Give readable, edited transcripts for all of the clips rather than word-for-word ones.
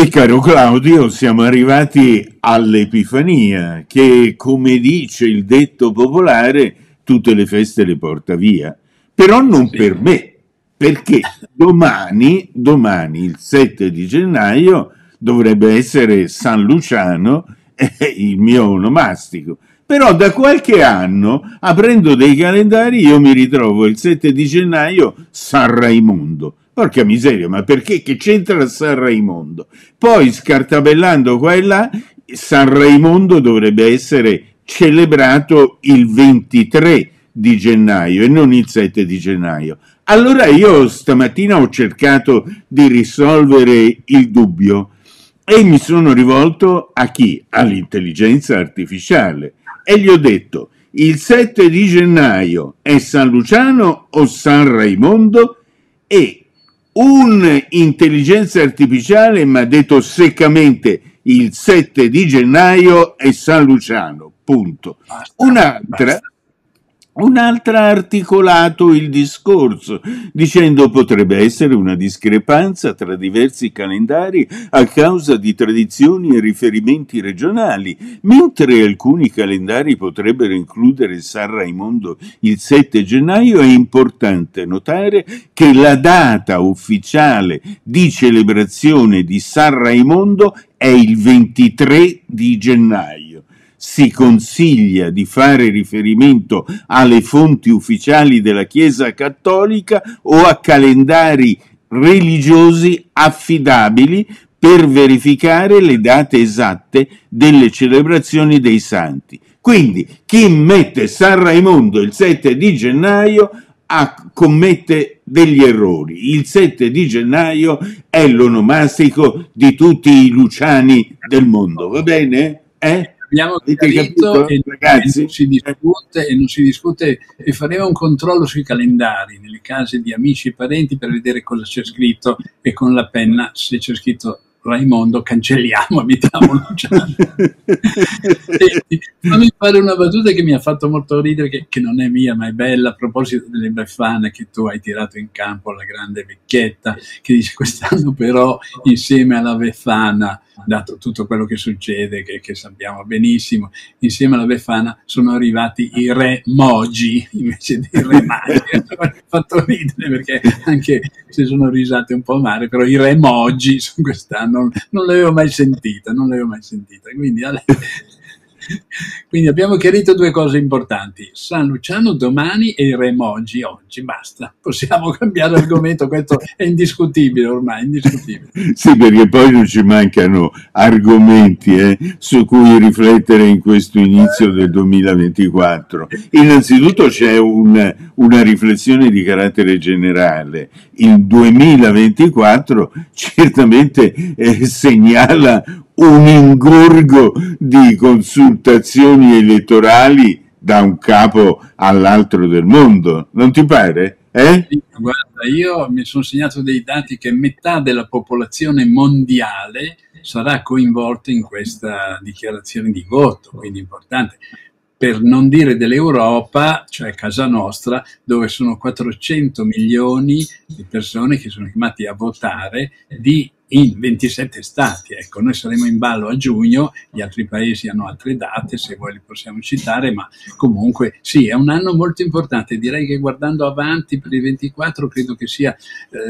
E caro Claudio, siamo arrivati all'Epifania, che, come dice il detto popolare, tutte le feste le porta via. Però non per me, perché domani, il 7 di gennaio, dovrebbe essere San Luciano, il mio onomastico. Però da qualche anno, aprendo dei calendari, io mi ritrovo il 7 di gennaio San Raimondo. Porca miseria, ma perché? Che c'entra San Raimondo? Poi, scartabellando qua e là, San Raimondo dovrebbe essere celebrato il 23 di gennaio e non il 7 di gennaio. Allora io stamattina ho cercato di risolvere il dubbio e mi sono rivolto a chi? All'intelligenza artificiale. E gli ho detto, il 7 di gennaio è San Luciano o San Raimondo? E un'intelligenza artificiale mi ha detto seccamente il 7 di gennaio è San Luciano, punto. Un'altra ha articolato il discorso, dicendo potrebbe essere una discrepanza tra diversi calendari a causa di tradizioni e riferimenti regionali, mentre alcuni calendari potrebbero includere San Raimondo il 7 gennaio, è importante notare che la data ufficiale di celebrazione di San Raimondo è il 23 di gennaio. Si consiglia di fare riferimento alle fonti ufficiali della Chiesa Cattolica o a calendari religiosi affidabili per verificare le date esatte delle celebrazioni dei santi. Quindi chi mette San Raimondo il 7 di gennaio commette degli errori. Il 7 di gennaio è l'onomastico di tutti i Luciani del mondo, va bene? Abbiamo capito, ragazzi? Non si discute e faremo un controllo sui calendari nelle case di amici e parenti per vedere cosa c'è scritto e con la penna, se c'è scritto Raimondo, cancelliamo, evitiamo Luciano. Fammi fare una battuta che mi ha fatto molto ridere, che non è mia ma è bella, a proposito delle Befana che tu hai tirato in campo, la grande vecchietta che dice quest'anno però insieme alla Befana, dato tutto quello che succede, che sappiamo benissimo, insieme alla Befana sono arrivati i Re Moji invece dei Re Magi. Mi ha fatto ridere perché anche se sono risate un po' amare, però i Re Moji sono quest'anno, non l'avevo mai sentita, quindi, abbiamo chiarito due cose importanti, San Luciano domani e il Re Moji oggi, basta, possiamo cambiare argomento, questo è indiscutibile ormai, Sì, perché poi non ci mancano argomenti su cui riflettere in questo inizio del 2024. Innanzitutto c'è una riflessione di carattere generale, il 2024 certamente segnala un ingorgo di consultazioni elettorali da un capo all'altro del mondo, non ti pare? Guarda, io mi sono segnato dei dati che metà della popolazione mondiale sarà coinvolta in questa dichiarazione di voto, quindi importante. Per non dire dell'Europa, cioè casa nostra, dove sono 400 milioni di persone che sono chiamati a votare in 27 stati, ecco, noi saremo in ballo a giugno, gli altri paesi hanno altre date, se vuoi li possiamo citare, ma comunque sì, è un anno molto importante, direi che guardando avanti per il 24 credo che sia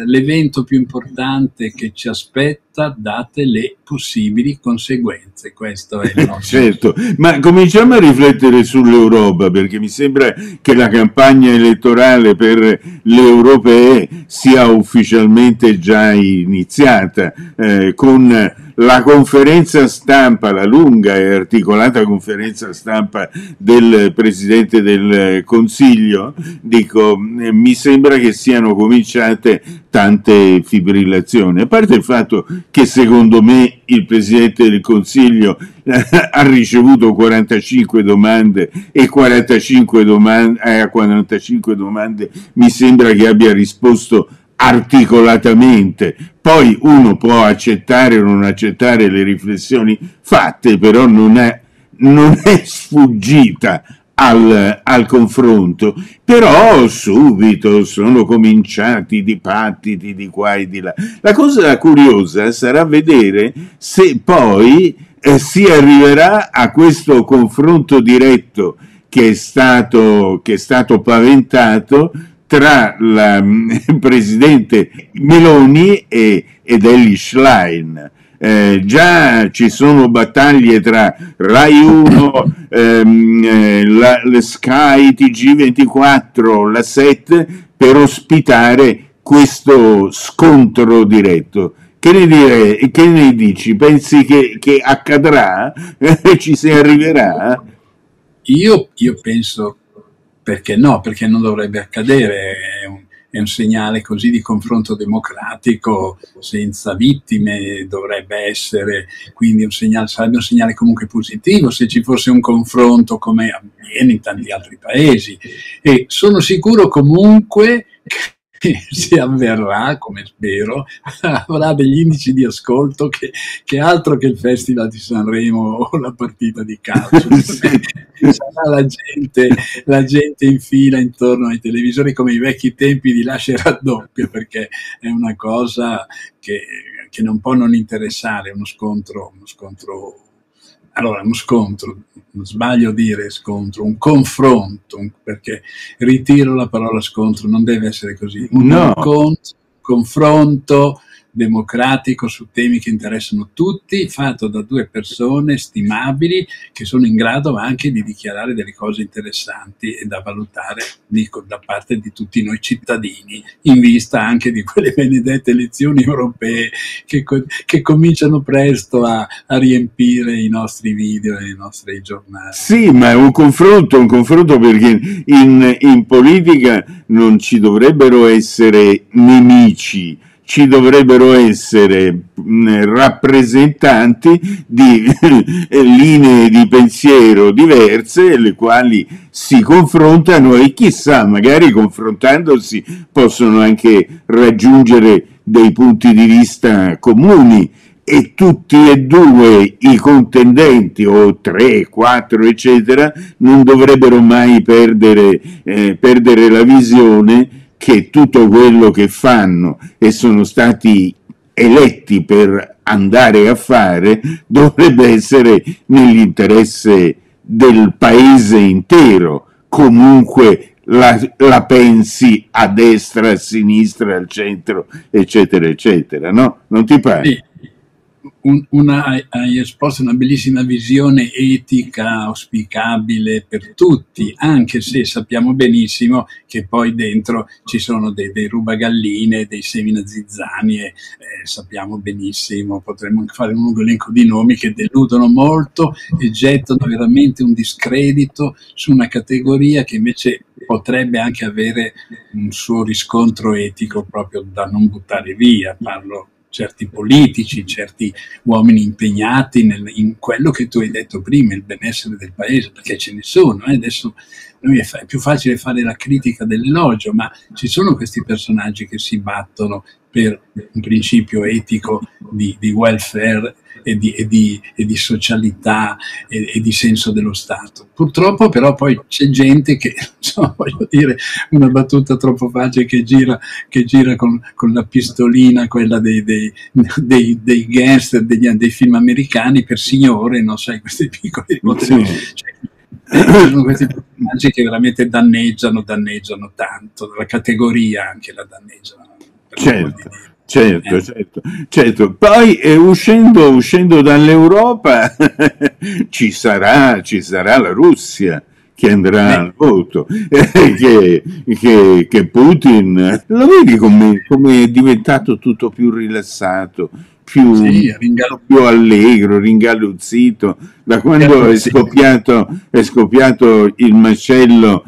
l'evento più importante che ci aspetta, date le possibili conseguenze, questo è il nostro. Certo, ma cominciamo a riflettere sull'Europa, perché mi sembra che la campagna elettorale per le europee sia ufficialmente già iniziata. Con la conferenza stampa, la lunga e articolata conferenza stampa del Presidente del Consiglio, dico, mi sembra che siano cominciate tante fibrillazioni, a parte il fatto che secondo me il Presidente del Consiglio ha ricevuto 45 domande e a 45 domande mi sembra che abbia risposto articolatamente. Poi uno può accettare o non accettare le riflessioni fatte, però non è sfuggita al confronto, però subito sono cominciati i dibattiti di qua e di là. La cosa curiosa sarà vedere se poi si arriverà a questo confronto diretto che è stato paventato tra la presidente Meloni ed Elly Schlein. Già ci sono battaglie tra Rai 1, la Sky Tg24, La 7 per ospitare questo scontro diretto. Che ne dici? Pensi che accadrà? Ci si arriverà? Io penso, perché no, perché non dovrebbe accadere. È un segnale così di confronto democratico senza vittime, dovrebbe essere, quindi sarebbe un segnale comunque positivo se ci fosse un confronto come avviene in tanti altri paesi, e sono sicuro comunque che se avverrà, come spero, avrà degli indici di ascolto che altro che il Festival di Sanremo o la partita di calcio. Sarà la gente in fila intorno ai televisori come i vecchi tempi di Lascia o raddoppia, perché è una cosa che non può non interessare, un confronto, perché ritiro la parola scontro, non deve essere così, confronto democratico su temi che interessano tutti, fatto da due persone stimabili che sono in grado anche di dichiarare delle cose interessanti e da valutare, dico, da parte di tutti noi cittadini, in vista anche di quelle benedette elezioni europee che cominciano presto a riempire i nostri video e i nostri giornali. Sì, ma è un confronto perché in politica non ci dovrebbero essere nemici, ci dovrebbero essere rappresentanti di linee di pensiero diverse, le quali si confrontano e chissà, magari confrontandosi possono anche raggiungere dei punti di vista comuni, e tutti e due i contendenti, o tre, quattro, eccetera, non dovrebbero mai perdere la visione che tutto quello che fanno e sono stati eletti per andare a fare dovrebbe essere nell'interesse del paese intero, comunque la pensi a destra, a sinistra, al centro, eccetera, eccetera, no? Non ti pare? Sì. Hai esposto una bellissima visione etica auspicabile per tutti, anche se sappiamo benissimo che poi dentro ci sono dei rubagalline, dei seminazizzani, sappiamo benissimo, potremmo anche fare un lungo elenco di nomi che deludono molto e gettano veramente un discredito su una categoria che invece potrebbe anche avere un suo riscontro etico proprio da non buttare via. Parlo certi politici, certi uomini impegnati in quello che tu hai detto prima, il benessere del paese, perché ce ne sono, adesso è più facile fare la critica dell'elogio, ma ci sono questi personaggi che si battono per un principio etico di welfare e di socialità e di senso dello Stato. Purtroppo però poi c'è gente che, insomma, voglio dire, una battuta troppo facile che gira con la pistolina, quella dei gangster, dei film americani per signore, non sai, questi piccoli poteri. Sono questi personaggi che veramente danneggiano tanto, la categoria anche la danneggiano. Certo. Poi uscendo dall'Europa ci sarà la Russia che andrà al voto, che Putin, lo vedi come è diventato tutto più rilassato, più allegro, ringalluzzito, da quando è scoppiato il macello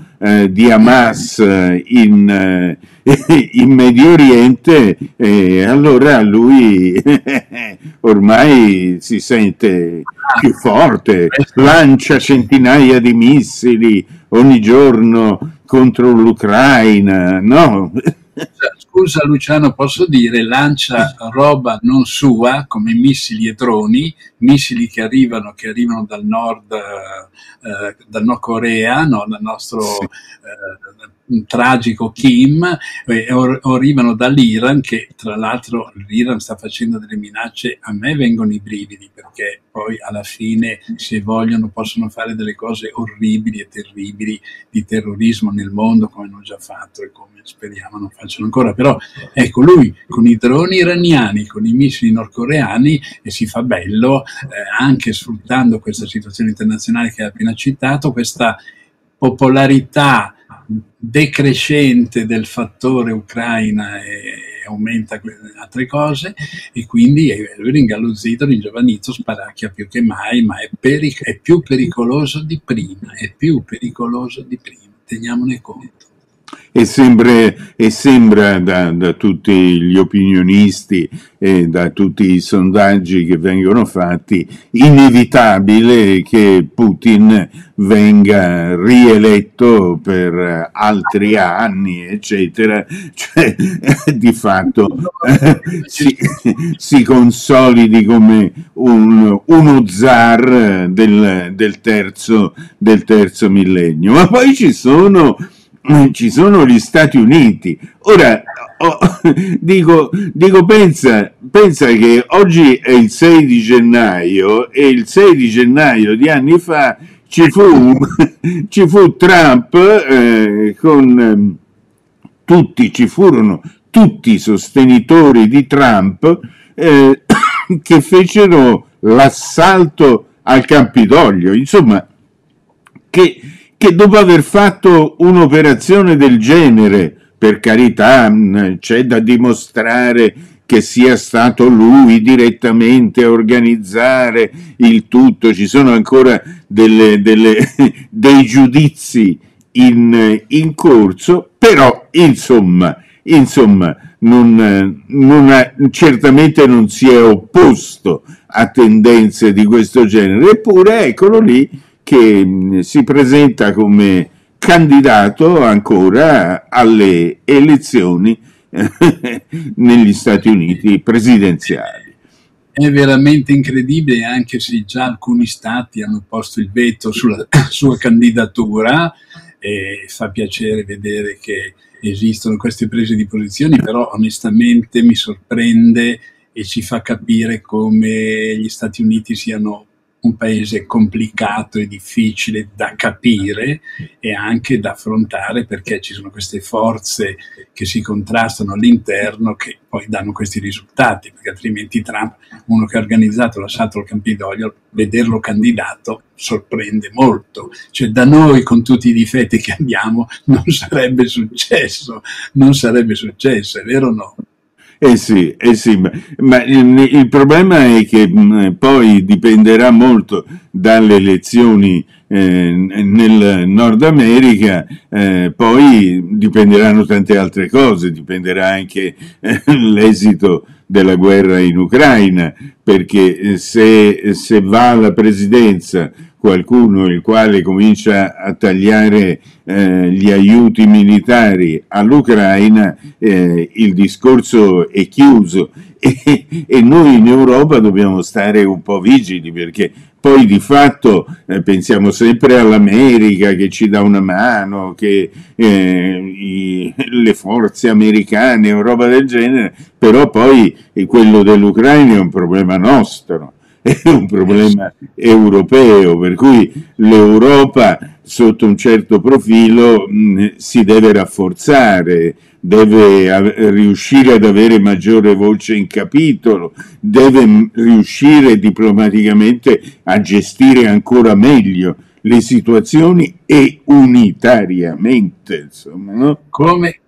di Hamas in Medio Oriente, allora lui ormai si sente più forte, lancia centinaia di missili ogni giorno contro l'Ucraina, no? Scusa Luciano, posso dire, lancia roba non sua come missili e droni, missili che arrivano dal Nord Corea, no? Dal nostro tragico Kim, o arrivano dall'Iran, che tra l'altro l'Iran sta facendo delle minacce, a me vengono i brividi, perché poi alla fine, se vogliono, possono fare delle cose orribili e terribili di terrorismo nel mondo, come hanno già fatto e come speriamo non facciano ancora. Però ecco, lui con i droni iraniani, con i missili nordcoreani, e si fa bello, anche sfruttando questa situazione internazionale che hai appena citato, questa popolarità decrescente del fattore Ucraina e aumenta altre cose, e quindi è ringallozzito, ringiovanito, sparacchia più che mai, ma è più pericoloso di prima, teniamone conto. E sembra da tutti gli opinionisti e da tutti i sondaggi che vengono fatti inevitabile che Putin venga rieletto per altri anni, eccetera, cioè di fatto si consolidi come uno zar del terzo millennio. Ma poi ci sono gli Stati Uniti. Ora, dico pensa che oggi è il 6 di gennaio e il 6 di gennaio di anni fa ci fu Trump, ci furono tutti i sostenitori di Trump che fecero l'assalto al Campidoglio, insomma, che dopo aver fatto un'operazione del genere, per carità, c'è da dimostrare che sia stato lui direttamente a organizzare il tutto, ci sono ancora dei giudizi in corso, però insomma certamente non si è opposto a tendenze di questo genere, eppure eccolo lì che si presenta come candidato ancora alle elezioni negli Stati Uniti presidenziali. È veramente incredibile, anche se già alcuni stati hanno posto il veto sulla sua candidatura, e fa piacere vedere che esistono queste prese di posizioni, però onestamente mi sorprende e ci fa capire come gli Stati Uniti siano un paese complicato e difficile da capire e anche da affrontare, perché ci sono queste forze che si contrastano all'interno che poi danno questi risultati, perché altrimenti Trump, uno che ha organizzato l'assalto al Campidoglio, vederlo candidato sorprende molto. Cioè, da noi, con tutti i difetti che abbiamo, non sarebbe successo, è vero o no? Eh sì, ma il problema è che poi dipenderà molto dalle elezioni nel Nord America, poi dipenderanno tante altre cose, dipenderà anche l'esito della guerra in Ucraina, perché se va alla presidenza qualcuno il quale comincia a tagliare gli aiuti militari all'Ucraina, il discorso è chiuso, e noi in Europa dobbiamo stare un po' vigili, perché poi di fatto pensiamo sempre all'America che ci dà una mano, che le forze americane o roba del genere, però poi quello dell'Ucraina è un problema nostro, è un problema europeo, per cui l'Europa sotto un certo profilo si deve rafforzare, deve riuscire ad avere maggiore voce in capitolo, deve riuscire diplomaticamente a gestire ancora meglio le situazioni, e unitariamente, insomma, no? Come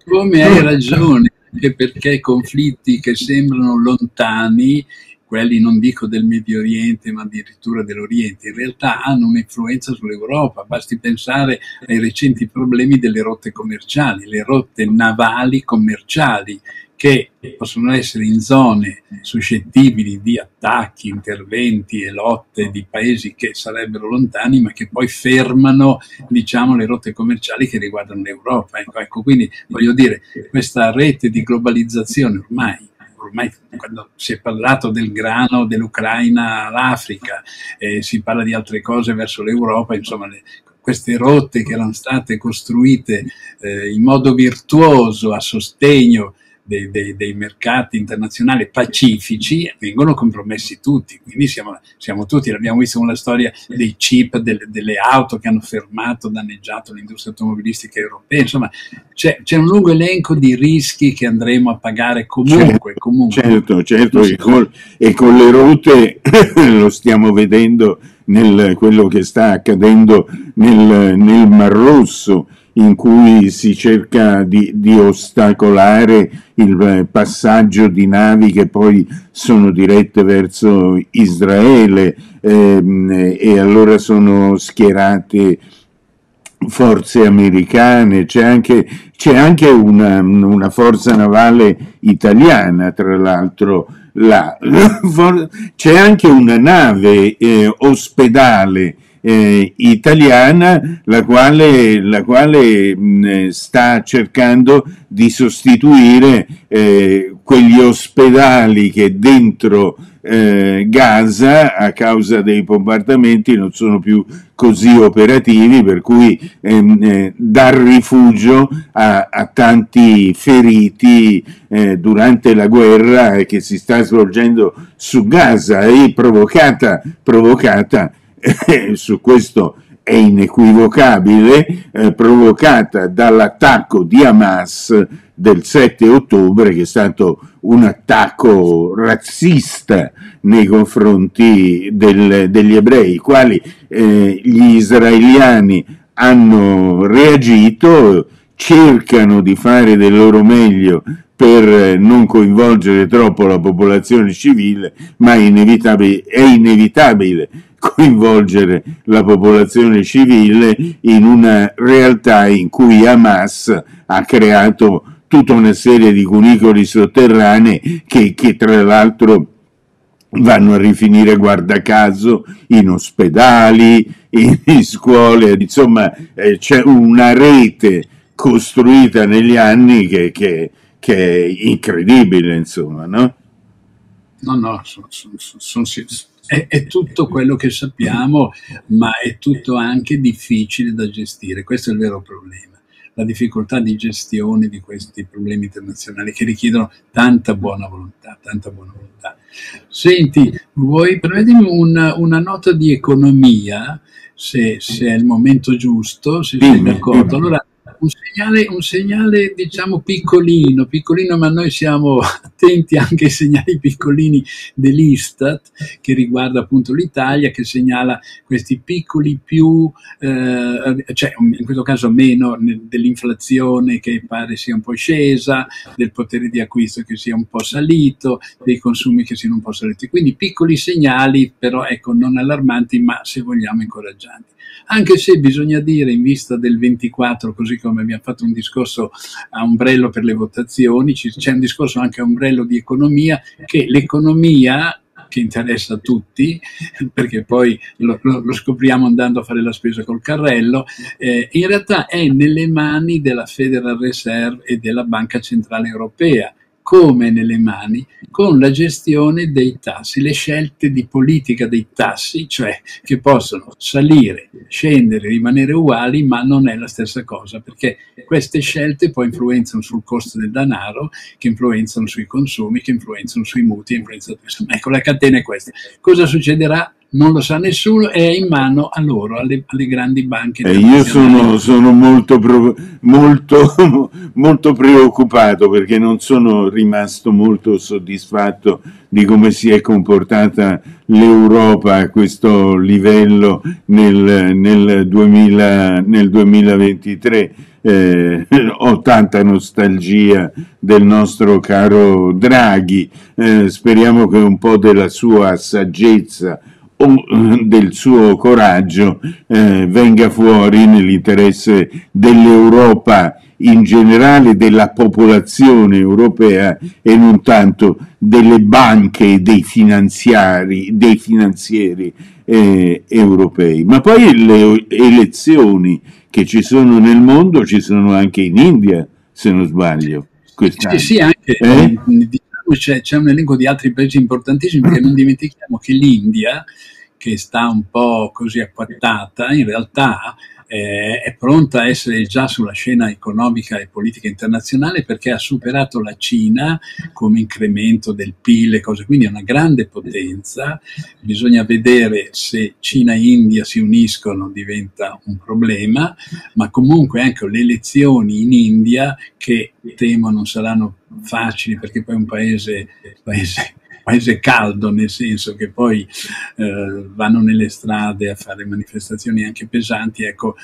hai ragione, anche perché i conflitti che sembrano lontani, quelli non dico del Medio Oriente ma addirittura dell'Oriente, in realtà hanno un'influenza sull'Europa. Basti pensare ai recenti problemi delle rotte commerciali, le rotte navali commerciali, che possono essere in zone suscettibili di attacchi, interventi e lotte di paesi che sarebbero lontani, ma che poi fermano, diciamo, le rotte commerciali che riguardano l'Europa. Ecco, quindi voglio dire, questa rete di globalizzazione ormai quando si è parlato del grano dell'Ucraina all'Africa, si parla di altre cose verso l'Europa, insomma queste rotte che erano state costruite in modo virtuoso a sostegno dei mercati internazionali pacifici vengono compromessi tutti, quindi siamo tutti, l'abbiamo visto con la storia dei chip, delle auto che hanno fermato, danneggiato l'industria automobilistica europea, insomma c'è un lungo elenco di rischi che andremo a pagare comunque. Certo, e con le rotte lo stiamo vedendo quello che sta accadendo nel Mar Rosso, in cui si cerca di ostacolare il passaggio di navi che poi sono dirette verso Israele, e allora sono schierate forze americane, c'è anche una forza navale italiana, tra l'altro là. C'è anche una nave ospedale italiana, la quale sta cercando di sostituire quegli ospedali che dentro Gaza, a causa dei bombardamenti, non sono più così operativi, per cui dar rifugio a tanti feriti durante la guerra che si sta svolgendo su Gaza e provocata su questo è inequivocabile, provocata dall'attacco di Hamas del 7 ottobre, che è stato un attacco razzista nei confronti degli ebrei, quali gli israeliani hanno reagito, cercano di fare del loro meglio per non coinvolgere troppo la popolazione civile, ma è inevitabile coinvolgere la popolazione civile in una realtà in cui Hamas ha creato tutta una serie di cunicoli sotterranei che tra l'altro vanno a rifinire, guarda caso, in ospedali, in scuole, insomma c'è una rete costruita negli anni che è incredibile, insomma, no? No, è tutto quello che sappiamo, ma è tutto anche difficile da gestire, questo è il vero problema, la difficoltà di gestione di questi problemi internazionali che richiedono tanta buona volontà, tanta buona volontà. Senti, vuoi prevedere una nota di economia, se è il momento giusto, se sei d'accordo? Allora, un segnale diciamo piccolino, ma noi siamo attenti anche ai segnali piccolini dell'Istat, che riguarda appunto l'Italia, che segnala questi piccoli più, cioè in questo caso meno dell'inflazione che pare sia un po' scesa, del potere di acquisto che sia un po' salito, dei consumi che siano un po' saliti, quindi piccoli segnali, però ecco, non allarmanti, ma se vogliamo incoraggianti. Anche se bisogna dire, in vista del 24, così come abbiamo fatto un discorso a ombrello per le votazioni, c'è un discorso anche a ombrello di economia, che l'economia, che interessa a tutti, perché poi lo scopriamo andando a fare la spesa col carrello, in realtà è nelle mani della Federal Reserve e della Banca Centrale Europea, come nelle mani, con la gestione dei tassi, le scelte di politica dei tassi, cioè che possono salire, scendere, rimanere uguali, ma non è la stessa cosa, perché queste scelte poi influenzano sul costo del denaro, che influenzano sui consumi, che influenzano sui mutui, influenzano... Ecco, la catena è questa. Cosa succederà? Non lo sa nessuno, è in mano a loro, alle grandi banche. Io sono molto preoccupato, perché non sono rimasto molto soddisfatto di come si è comportata l'Europa a questo livello nel 2023. Ho tanta nostalgia del nostro caro Draghi, speriamo che un po' della sua saggezza o del suo coraggio venga fuori nell'interesse dell'Europa in generale, della popolazione europea e non tanto delle banche e dei finanzieri europei. Ma poi le elezioni che ci sono nel mondo ci sono anche in India, se non sbaglio, quest'anno. Sì, anche diciamo, c'è un elenco di altri paesi importantissimi, perché non dimentichiamo che l'India, che sta un po' così acquattata, in realtà è pronta a essere già sulla scena economica e politica internazionale, perché ha superato la Cina come incremento del PIL e cose, quindi è una grande potenza. Bisogna vedere se Cina e India si uniscono, diventa un problema, ma comunque anche le elezioni in India, che temo non saranno facili, perché poi è un paese caldo, nel senso che poi vanno nelle strade a fare manifestazioni anche pesanti. Ecco,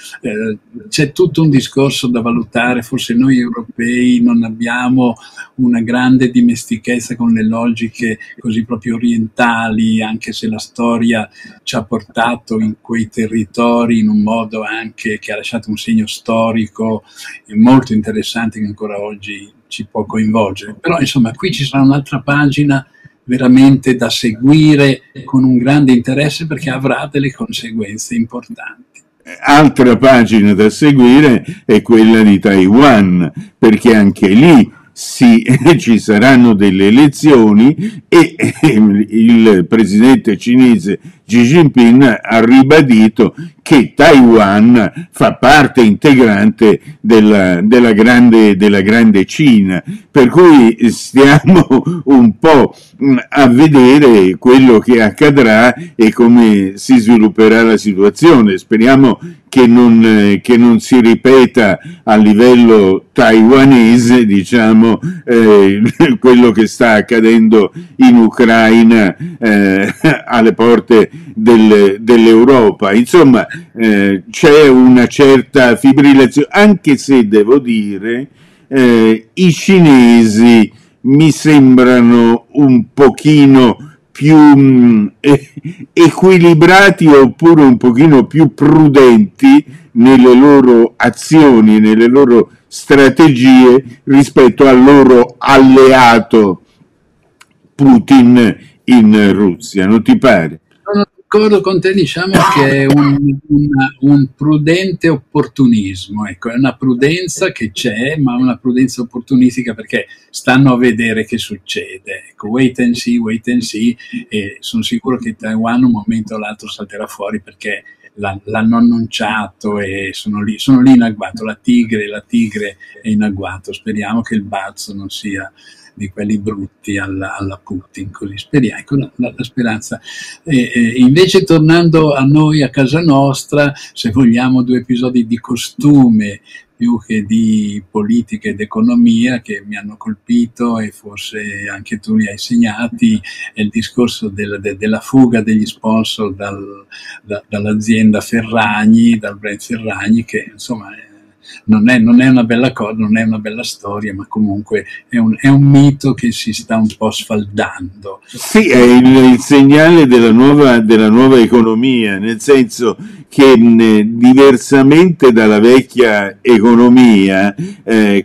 c'è tutto un discorso da valutare. Forse noi europei non abbiamo una grande dimestichezza con le logiche così proprio orientali, anche se la storia ci ha portato in quei territori in un modo anche che ha lasciato un segno storico molto interessante, che ancora oggi ci può coinvolgere. Però insomma, qui ci sarà un'altra pagina veramente da seguire con un grande interesse, perché avrà delle conseguenze importanti. Altra pagina da seguire è quella di Taiwan, perché anche lì sì, ci saranno delle elezioni e il presidente cinese Xi Jinping ha ribadito che Taiwan fa parte integrante della grande Cina, per cui stiamo un po' a vedere quello che accadrà e come si svilupperà la situazione. Speriamo che non si ripeta a livello taiwanese, diciamo, quello che sta accadendo in Ucraina alle porte dell'Europa. Insomma, c'è una certa fibrillazione, anche se devo dire i cinesi mi sembrano un pochino più equilibrati, oppure un pochino più prudenti nelle loro azioni, nelle loro strategie rispetto al loro alleato Putin in Russia, non ti pare? Sono d'accordo con te, diciamo che è un prudente opportunismo, ecco, è una prudenza che c'è, ma una prudenza opportunistica, perché stanno a vedere che succede, ecco, wait and see, e sono sicuro che Taiwan un momento o l'altro salterà fuori, perché l'hanno annunciato e sono lì in agguato, la tigre è in agguato. Speriamo che il balzo non sia di quelli brutti alla Putin, così speriamo, ecco la speranza. Invece, tornando a noi, a casa nostra, se vogliamo, due episodi di costume più che di politica ed economia che mi hanno colpito, e forse anche tu li hai segnati. È il discorso della fuga degli sponsor dall'azienda Ferragni, dal brand Ferragni, che insomma non è una bella cosa, non è una bella storia, ma comunque è un mito che si sta un po' sfaldando. Sì, è il segnale della nuova economia, nel senso che diversamente dalla vecchia economia,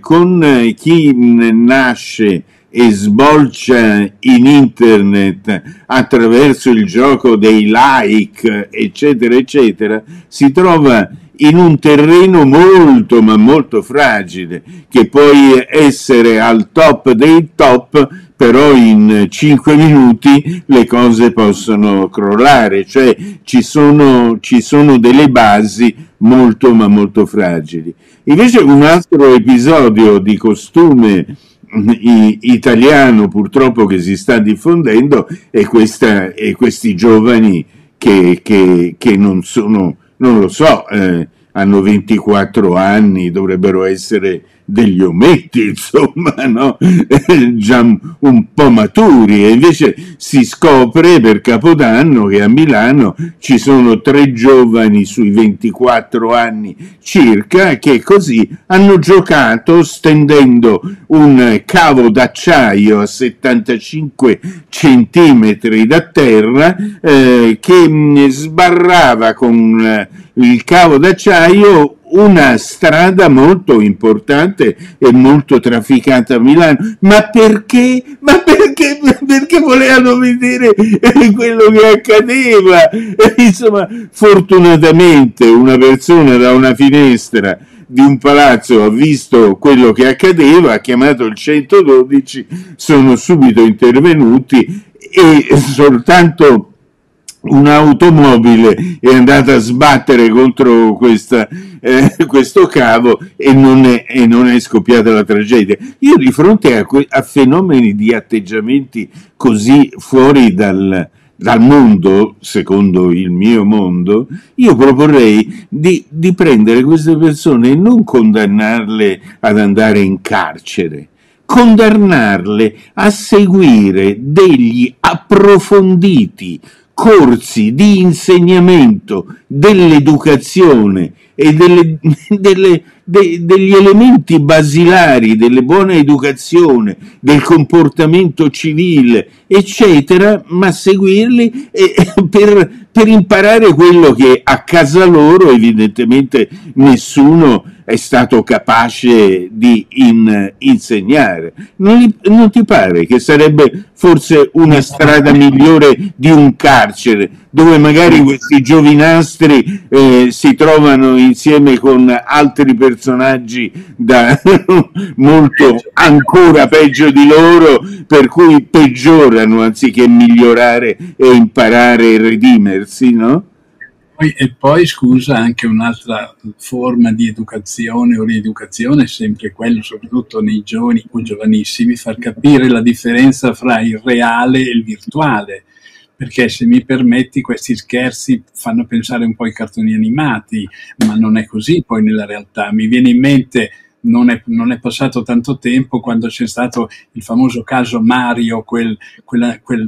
con chi nasce e sbolcia in internet attraverso il gioco dei like, eccetera, eccetera, si trova in un terreno molto ma molto fragile, che puoi essere al top dei top, però in 5 minuti le cose possono crollare, cioè ci sono delle basi molto ma molto fragili. Invece un altro episodio di costume italiano, purtroppo, che si sta diffondendo è questi giovani che non sono, non lo so, hanno 24 anni, dovrebbero essere degli ometti, insomma, no? Già un po' maturi, e invece si scopre per Capodanno che a Milano ci sono 3 giovani sui 24 anni circa che così hanno giocato stendendo un cavo d'acciaio a 75 centimetri da terra che sbarrava con il cavo d'acciaio una strada molto importante e molto trafficata a Milano. Ma perché? Ma perché? Perché volevano vedere quello che accadeva? Insomma, fortunatamente una persona da una finestra di un palazzo ha visto quello che accadeva, ha chiamato il 112, sono subito intervenuti e soltanto un'automobile è andata a sbattere contro questo cavo e non è scoppiata la tragedia. Io di fronte a fenomeni di atteggiamenti così fuori dal mondo, secondo il mio mondo, io proporrei di prendere queste persone e non condannarle ad andare in carcere, condannarle a seguire degli approfonditi corsi di insegnamento dell'educazione e degli elementi basilari della buona educazione, del comportamento civile, eccetera, ma seguirli per imparare quello che a casa loro evidentemente nessuno è stato capace di insegnare. Non ti pare che sarebbe forse una strada migliore di un carcere, dove magari questi giovinastri si trovano insieme con altri personaggi molto ancora peggio di loro, per cui peggiorano anziché migliorare e imparare e redimersi, no? E poi, scusa, anche un'altra forma di educazione o rieducazione è sempre quello, soprattutto nei giovani o giovanissimi, far capire la differenza fra il reale e il virtuale, perché, se mi permetti, questi scherzi fanno pensare un po' ai cartoni animati, ma non è così poi nella realtà. Mi viene in mente, non è passato tanto tempo, quando c'è stato il famoso caso Mario, quel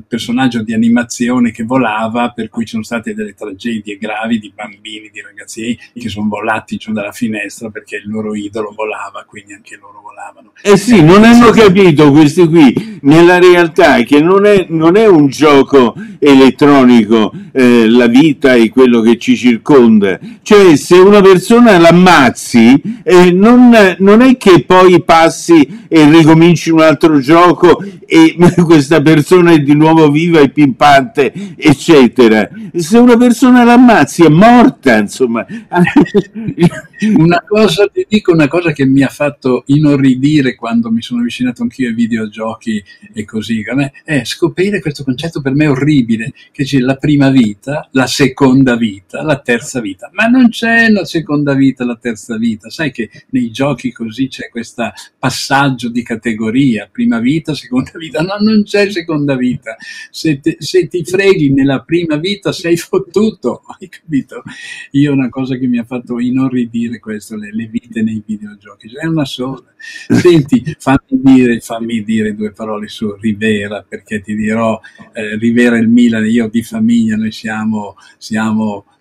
personaggio di animazione che volava, per cui ci sono state delle tragedie gravi di bambini, di ragazzi che sono volati giù dalla finestra perché il loro idolo volava, quindi anche loro volavano. Eh sì, non hanno capito questi qui, nella realtà, che non è un gioco elettronico la vita e quello che ci circonda. Cioè, se una persona l'ammazzi, non è che poi passi e ricominci un altro gioco e questa persona è di nuovo viva e pimpante, eccetera. Se una persona l'ammazzi è morta, insomma. Una cosa, ti dico una cosa che mi ha fatto inorridire quando mi sono avvicinato anch'io ai videogiochi e così, è scoprire questo concetto per me orribile, che c'è la prima vita, la seconda vita, la terza vita. Ma non c'è la seconda vita, la terza vita. Sai che nei giochi così c'è questo passaggio di categoria, prima vita, seconda vita. No, non c'è seconda vita. Se ti freghi nella prima vita sei fottuto, hai capito? Io, una cosa che mi ha fatto inorridire questo, le vite nei videogiochi, è una sola. Senti, fammi dire 2 parole su Rivera, perché ti dirò, Rivera e il Milan, io di famiglia, noi siamo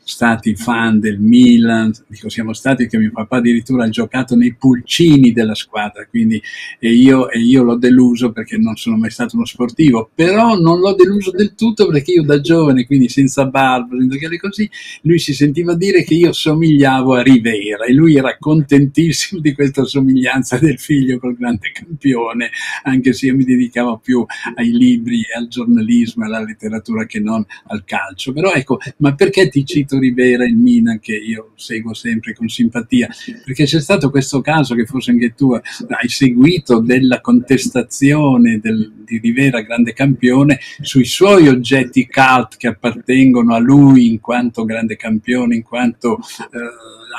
stati fan del Milan, dico siamo stati, che mio papà addirittura ha giocato nei pulcini della squadra, quindi e io l'ho deluso perché non sono mai stato uno sportivo, però non l'ho deluso del tutto perché io da giovane, quindi senza barba, così, lui si sentiva dire che io somigliavo a Rivera e lui era contentissimo di questa somiglianza del figlio col grande campione, anche se io mi dedicavo più ai libri e al giornalismo e alla letteratura che non al calcio. Però ecco, ma perché ti cito Rivera e il Milan, che io seguo sempre con simpatia? Perché c'è stato questo caso, che forse anche tu hai seguito, della contestazione di Rivera, grande campione, sui suoi oggetti cult che appartengono a lui in quanto grande campione, in quanto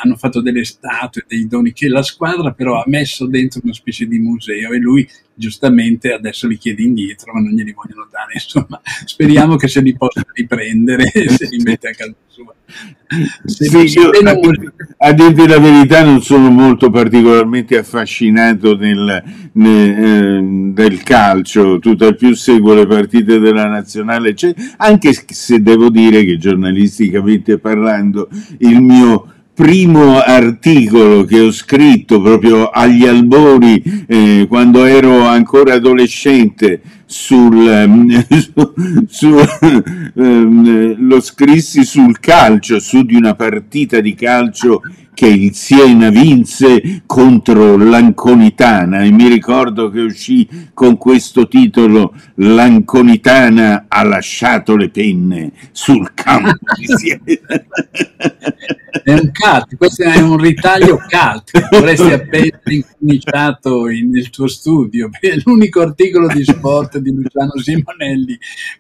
hanno fatto delle statue, dei doni che la squadra però ha messo dentro una specie di museo, e lui giustamente adesso li chiede indietro, ma non glieli vogliono dare, insomma, speriamo che se li possa riprendere e se li mette a casa sua. Sì, io, a dire la verità, non sono molto particolarmente affascinato del calcio, tutt'al più seguo le partite della nazionale, cioè, anche se devo dire che giornalisticamente parlando il mio primo articolo che ho scritto proprio agli albori, quando ero ancora adolescente, lo scrissi sul calcio, su di una partita di calcio che il Siena vinse contro l'Anconitana, e mi ricordo che uscì con questo titolo: l'Anconitana ha lasciato le penne sul campo di Siena. È un cult, questo è un ritaglio cult che dovresti appena incominciato nel tuo studio, è l'unico articolo di sport di Luciano Simonelli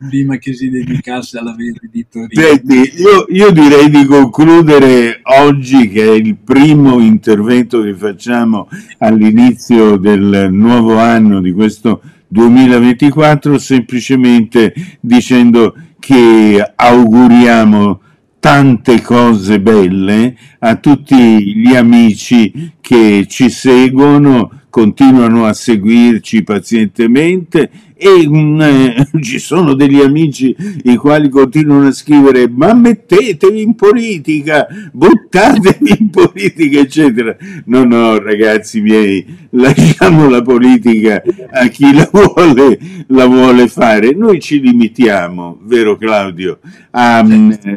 prima che si dedicasse alla verde di Torino. Senti, io direi di concludere oggi, che è il primo intervento che facciamo all'inizio del nuovo anno, di questo 2024, semplicemente dicendo che auguriamo tante cose belle a tutti gli amici che ci seguono, continuano a seguirci pazientemente, e ci sono degli amici i quali continuano a scrivere: ma mettetevi in politica, buttatevi in politica, eccetera. No, no, ragazzi miei, lasciamo la politica a chi la vuole fare. Noi ci limitiamo, vero Claudio, a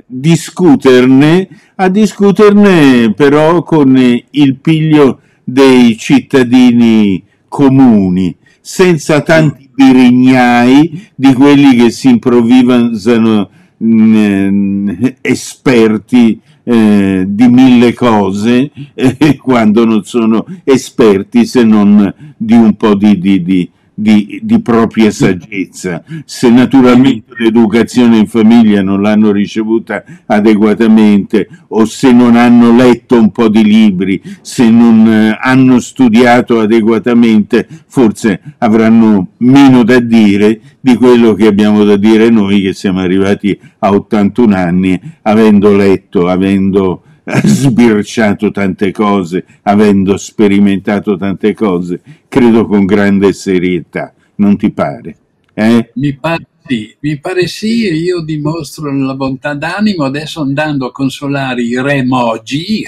discuterne, però con il piglio dei cittadini comuni, senza tanti birignai di quelli che si improvvisano esperti di mille cose, quando non sono esperti se non di un po' di propria saggezza. Se naturalmente l'educazione in famiglia non l'hanno ricevuta adeguatamente, o se non hanno letto un po' di libri, se non hanno studiato adeguatamente, forse avranno meno da dire di quello che abbiamo da dire noi, che siamo arrivati a 81 anni avendo letto, avendo sbirciato tante cose, avendo sperimentato tante cose, credo con grande serietà, non ti pare? Mi pare sì, e io dimostro la bontà d'animo adesso andando a consolare i Re Moji,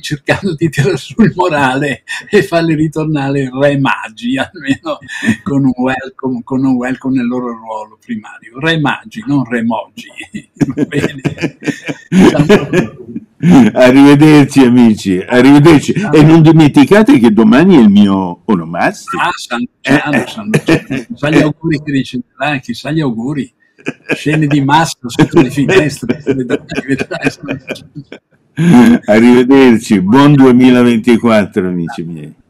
cercando di tirare sul morale e farli ritornare Re Magi, almeno con un welcome nel loro ruolo primario. Re Magi, non Re Moji. Va bene. Arrivederci amici, arrivederci, e non dimenticate che domani è il mio onomastico. San Luciano. Chissà gli auguri che riceverai, chissà gli auguri, scene di massa sotto le finestre. Arrivederci, buon 2024 amici miei.